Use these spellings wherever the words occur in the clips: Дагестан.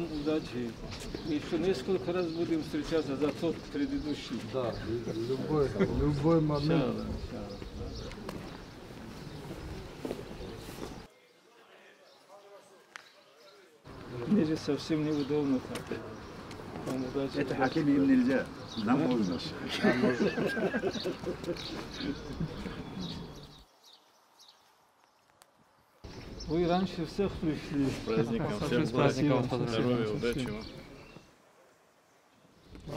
вам удачи. Еще несколько раз будем встречаться за тот предыдущий. Да, любой момент. Мне же совсем неудобно так. Это хакими им нельзя. Нам можно. Вы раньше всех пришли. С праздником. Всем спасибо. Здоровья, удачи вам.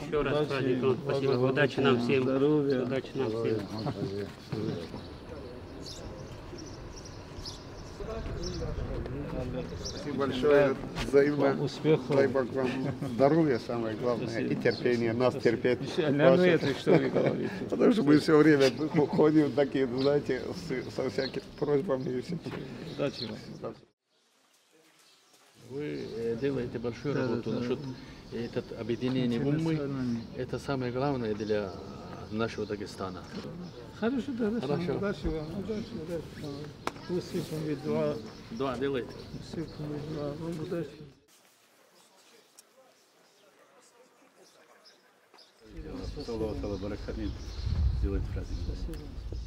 Еще раз с праздником. Спасибо. Удачи нам всем. Здоровья. Удачи нам всем. Спасибо большое, взаимно. Успехов. Дай Бог вам здоровья, самое главное, спасибо. И терпение, нас терпеть. Потому что мы все время ходим такие, знаете, со всякими просьбами. Удачи вам. Вы делаете большую работу насчет этого объединения умы. Это самое главное для нашего Дагестана. Хорошо, хорошо. Удачи вам, удачи, удачи. Два делает. Салават, салават, баракамин. Делает фразы.